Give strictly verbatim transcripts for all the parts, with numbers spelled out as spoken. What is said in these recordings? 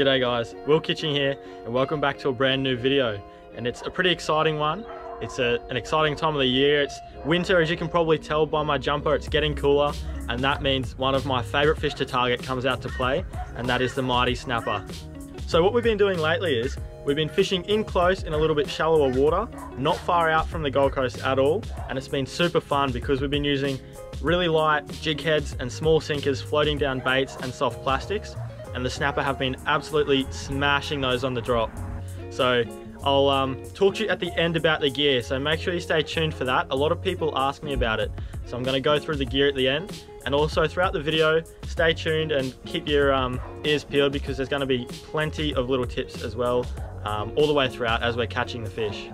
G'day guys, Will Kitching here and welcome back to a brand new video, and it's a pretty exciting one. It's a, an exciting time of the year. It's winter, as you can probably tell by my jumper. It's getting cooler, and that means one of my favourite fish to target comes out to play, and that is the mighty snapper. So what we've been doing lately is we've been fishing in close in a little bit shallower water, not far out from the Gold Coast at all, and it's been super fun because we've been using really light jig heads and small sinkers, floating down baits and soft plastics, and the snapper have been absolutely smashing those on the drop. So I'll um, talk to you at the end about the gear, so make sure you stay tuned for that. A lot of people ask me about it, so I'm gonna go through the gear at the end, and also throughout the video, stay tuned and keep your um, ears peeled because there's gonna be plenty of little tips as well, um, all the way throughout as we're catching the fish.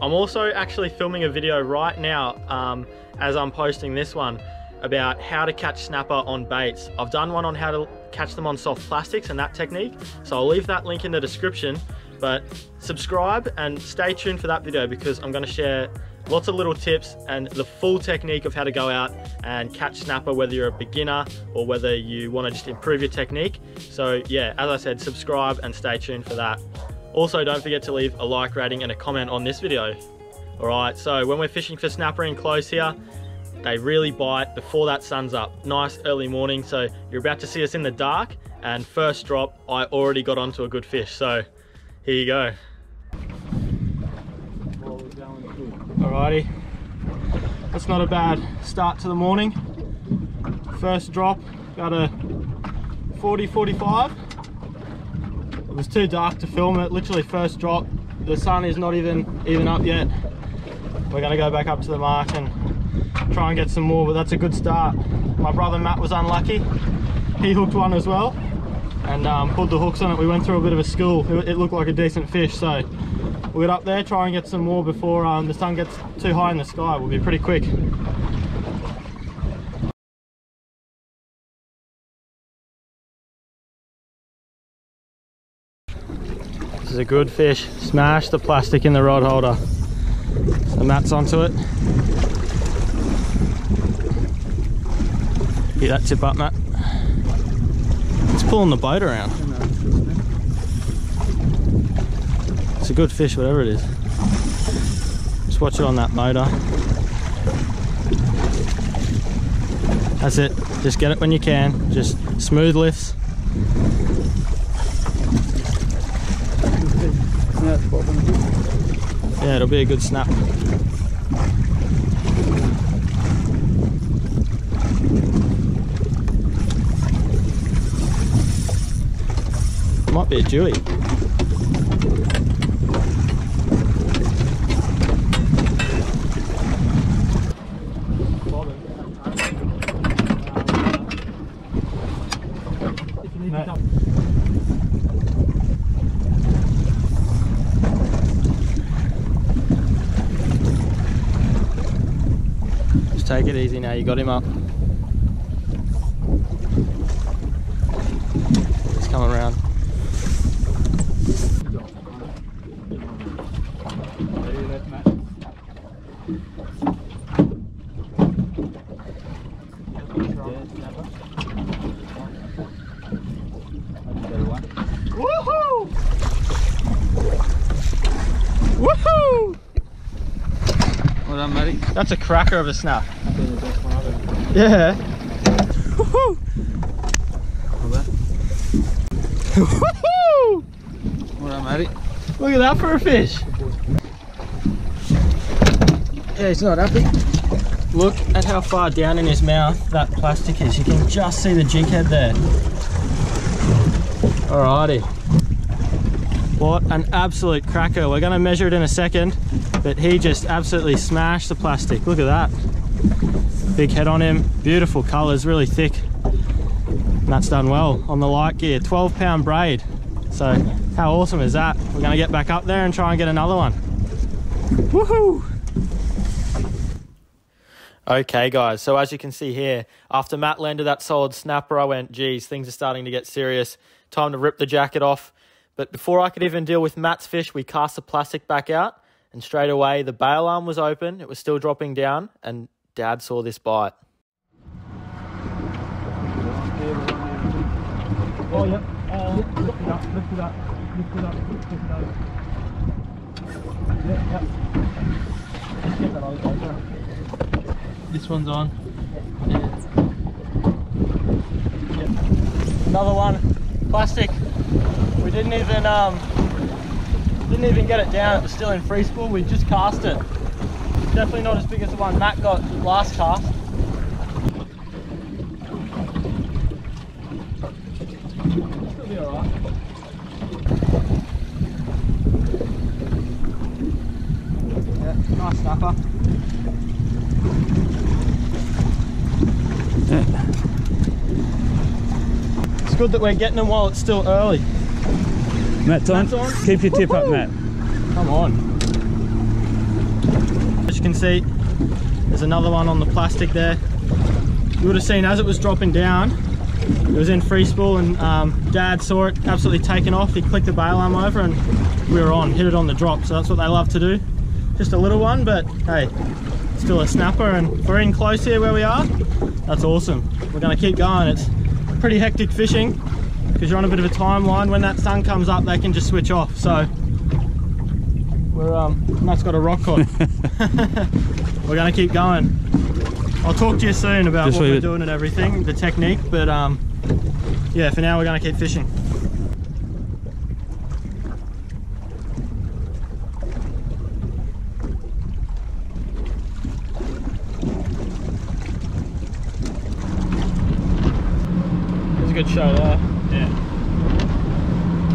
I'm also actually filming a video right now um, as I'm posting this one about how to catch snapper on baits. I've done one on how to catch them on soft plastics and that technique, so I'll leave that link in the description, but subscribe and stay tuned for that video because I'm going to share lots of little tips and the full technique of how to go out and catch snapper, whether you're a beginner or whether you want to just improve your technique. So yeah, as I said, subscribe and stay tuned for that. Also, don't forget to leave a like, rating and a comment on this video. Alright, so when we're fishing for snapper in close here, they really bite before that sun's up. Nice early morning, so you're about to see us in the dark, and first drop, I already got onto a good fish, so here you go. Alrighty, that's not a bad start to the morning. First drop, about a forty, forty-five. It was too dark to film it, literally first drop. The sun is not even, even up yet. We're gonna go back up to the mark and try and get some more, but that's a good start. My brother Matt was unlucky. He hooked one as well and um, pulled the hooks on it. We went through a bit of a school. It, it looked like a decent fish, so we'll get up there, try and get some more before um, the sun gets too high in the sky. We'll be pretty quick. This is a good fish. Smash the plastic in the rod holder. So Matt's onto it. Get that tip up, Matt. It's pulling the boat around. It's a good fish, whatever it is. Just watch it on that motor. That's it. Just get it when you can. Just smooth lifts. Yeah, it'll be a good snap. Might be a dewy. Just take it easy now, you got him up. He's coming around. Woohoo! Woohoo! Well done, buddy. That's a cracker of a snap. Yeah. Woohoo! Woohoo! Well done, buddy. Look at that for a fish. Yeah, he's not happy. Look at how far down in his mouth that plastic is. You can just see the jig head there. Alrighty, what an absolute cracker. We're going to measure it in a second, but he just absolutely smashed the plastic. Look at that. Big head on him, beautiful colours, really thick. And that's done well on the light gear, twelve pound braid. So how awesome is that? We're going to get back up there and try and get another one. Woohoo! Okay guys, so as you can see here, after Matt landed that solid snapper, I went, geez, things are starting to get serious. Time to rip the jacket off. But before I could even deal with Matt's fish, we cast the plastic back out, and straight away the bail arm was open. It was still dropping down, and Dad saw this bite. Oh, yeah. ball, lift it up, lift it up, lift it up, lift it up. Yeah, yeah. Let's get that other ball there. This one's on. Yeah. Yeah. Another one. Plastic. We didn't even um didn't even get it down, it was still in free spool, we just cast it. Definitely not as big as the one Matt got last cast. It'll be alright. Yeah, nice snapper. Yeah. It's good that we're getting them while it's still early. Matt's on. Matt's on. Keep your tip up, Matt. Come on. As you can see, there's another one on the plastic there. You would have seen as it was dropping down, it was in free spool, and um, Dad saw it absolutely taken off. He clicked the bail arm over and we were on, hit it on the drop. So that's what they love to do. Just a little one, but hey, still a snapper, and we're in close here where we are. That's awesome. We're going to keep going. It's pretty hectic fishing, because you're on a bit of a timeline. When that sun comes up, they can just switch off. So we're um Matt's got a rock hook. We're gonna keep going. I'll talk to you soon about just what we're it. doing and everything, the technique, but um yeah, for now we're gonna keep fishing. There's a good show there. Yeah.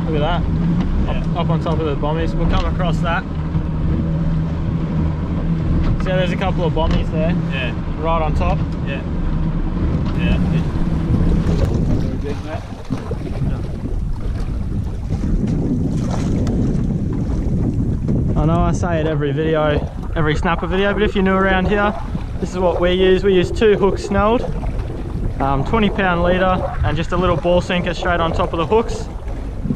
Look at that. Yeah. Up, up on top of the bommies. We'll come across that. See how there's a couple of bommies there? Yeah. Right on top? Yeah. Yeah. Very big, Matt. I know I say it every video, every snapper video, but if you're new around here, this is what we use. We use two hooks snelled, um, twenty pound leader, and just a little ball sinker straight on top of the hooks.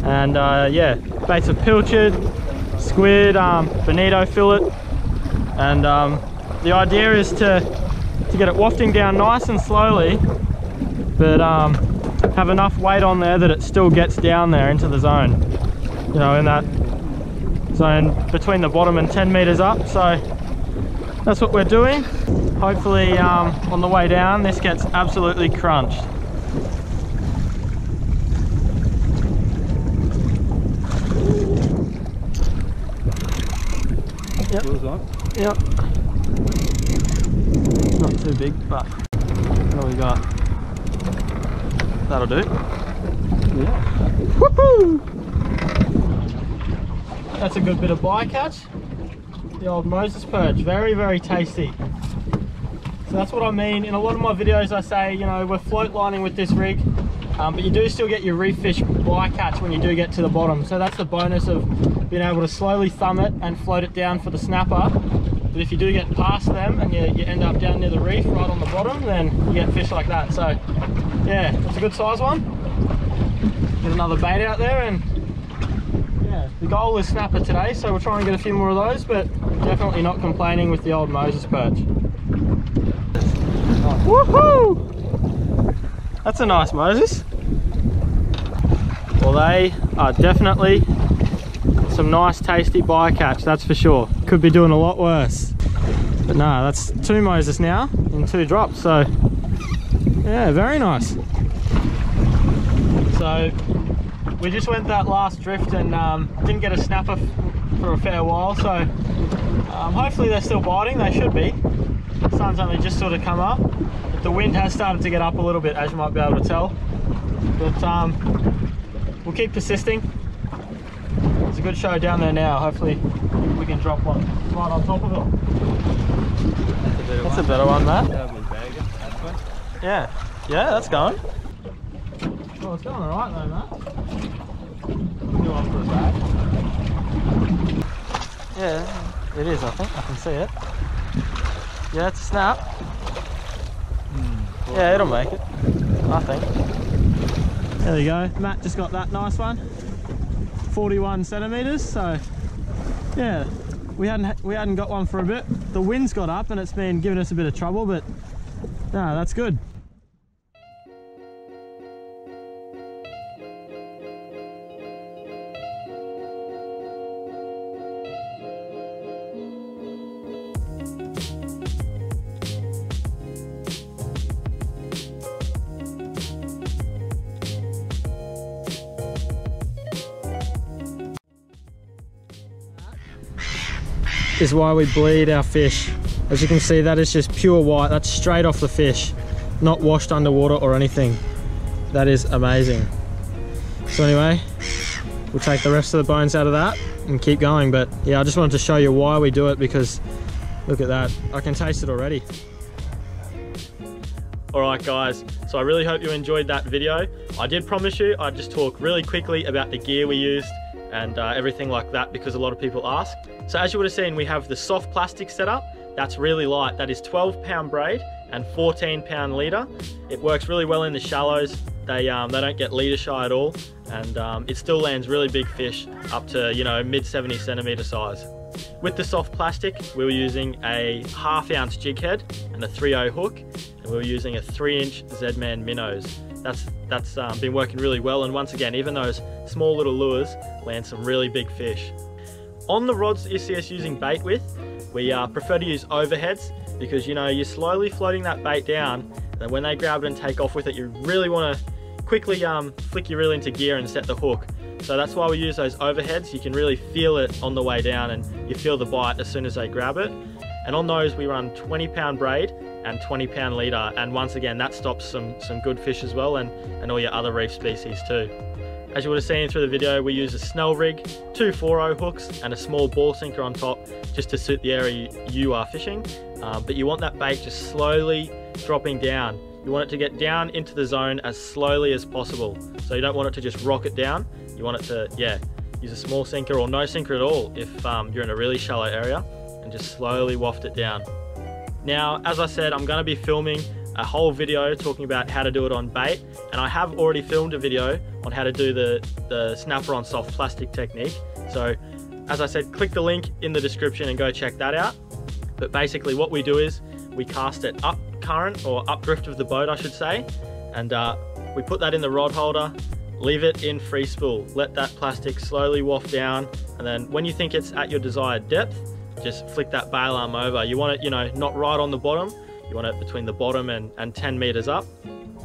And uh, yeah, baits of pilchard, squid, um, bonito fillet, and um, the idea is to, to get it wafting down nice and slowly, but um, have enough weight on there that it still gets down there into the zone, you know, in that zone between the bottom and ten meters up. So that's what we're doing. Hopefully um, on the way down this gets absolutely crunched. Yep. Yep. Not too big, but what do we got? That'll do. Yeah. Woohoo! That's a good bit of bycatch. The old Moses perch, very, very tasty. So that's what I mean. In a lot of my videos, I say, you know, we're float lining with this rig, um, but you do still get your reef fish bycatch when you do get to the bottom. So that's the bonus of being able to slowly thumb it and float it down for the snapper. But if you do get past them and you, you end up down near the reef right on the bottom, then you get fish like that. So yeah, it's a good size one. Get another bait out there, and yeah, the goal is snapper today, so we'll try and get a few more of those, but definitely not complaining with the old Moses perch. Nice. Woohoo! That's a nice Moses. Well, they are definitely some nice tasty bycatch, that's for sure. Could be doing a lot worse, but no, that's two Moses now in two drops, so yeah, very nice. So we just went that last drift and um, didn't get a snapper for a fair while, so um, hopefully they're still biting. They should be. The sun's only just sort of come up, but the wind has started to get up a little bit, as you might be able to tell, but um, we'll keep persisting. It's a good show down there now. Hopefully we can drop one right on top of it. That's a better one, Matt. Yeah, yeah, that's going. Well, it's going alright though, Matt. New one for a bag. Yeah, it is, I think. I can see it. Yeah, it's a snap. Mm, yeah, it'll make it, I think. There we go. Matt just got that nice one. forty-one centimeters, so yeah, we hadn't we hadn't got one for a bit. The wind's got up and it's been giving us a bit of trouble, but no, that's good. is why we bleed our fish. As you can see, that is just pure white. That's straight off the fish, not washed underwater or anything. That is amazing. So anyway, we'll take the rest of the bones out of that and keep going. But yeah, I just wanted to show you why we do it, because look at that, I can taste it already. All right guys, so I really hope you enjoyed that video. I did promise you I'd just talk really quickly about the gear we used and uh, everything like that, because a lot of people ask. So as you would have seen, we have the soft plastic setup. That's really light. That is twelve pound braid and fourteen pound leader. It works really well in the shallows. They, um, they don't get leader shy at all, and um, it still lands really big fish up to, you know, mid seventy centimeter size. With the soft plastic, we were using a half ounce jig head and a three oh hook, and we were using a three inch Z-Man minnows. That's, that's um, been working really well, and once again, even those small little lures land some really big fish. On the rods that you see us using bait with, we uh, prefer to use overheads, because you know, you're slowly floating that bait down, and when they grab it and take off with it, you really want to quickly um, flick your reel into gear and set the hook. So that's why we use those overheads. You can really feel it on the way down, and you feel the bite as soon as they grab it. And on those, we run twenty pound braid and twenty pound leader. And once again, that stops some, some good fish as well, and, and all your other reef species too. As you would have seen through the video, we use a snell rig, two four oh hooks, and a small ball sinker on top, just to suit the area you are fishing. Uh, but you want that bait just slowly dropping down. You want it to get down into the zone as slowly as possible. So you don't want it to just rocket down. You want it to, yeah, use a small sinker or no sinker at all if um, you're in a really shallow area, and just slowly waft it down. Now, as I said, I'm gonna be filming a whole video talking about how to do it on bait, and I have already filmed a video on how to do the, the snapper on soft plastic technique. So, as I said, click the link in the description and go check that out. But basically what we do is we cast it up current, or up drift of the boat I should say, and uh, we put that in the rod holder, leave it in free spool, let that plastic slowly waft down, and then when you think it's at your desired depth, just flick that bail arm over. You want it, you know, not right on the bottom, you want it between the bottom and, and ten meters up.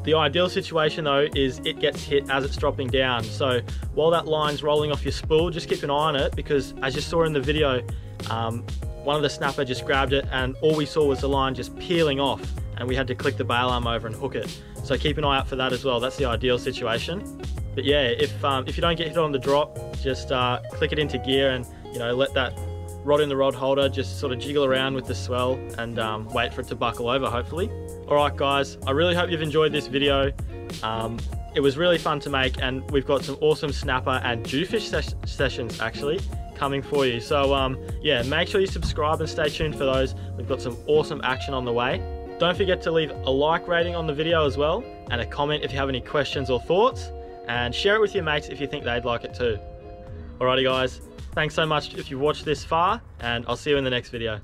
The ideal situation though is it gets hit as it's dropping down, so while that line's rolling off your spool, just keep an eye on it, because as you saw in the video, um, one of the snapper just grabbed it, and all we saw was the line just peeling off, and we had to click the bail arm over and hook it. So keep an eye out for that as well. That's the ideal situation. But yeah, if um, if you don't get hit on the drop, just uh, click it into gear, and you know, let that rod in the rod holder just sort of jiggle around with the swell, and um, wait for it to buckle over, hopefully. All right guys, I really hope you've enjoyed this video. Um, it was really fun to make, and we've got some awesome snapper and jewfish ses sessions actually coming for you. So um, yeah, make sure you subscribe and stay tuned for those. We've got some awesome action on the way. Don't forget to leave a like rating on the video as well, and a comment if you have any questions or thoughts, and share it with your mates if you think they'd like it too. Alrighty guys, thanks so much if you've watched this far, and I'll see you in the next video.